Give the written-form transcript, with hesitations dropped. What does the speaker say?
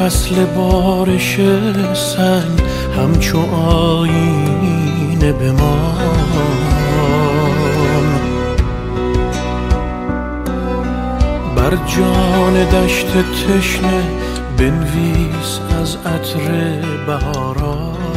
فصل بارش سنگ همچو آینه بمان بر جان دشت تشنه بنویس از عطر بهارا.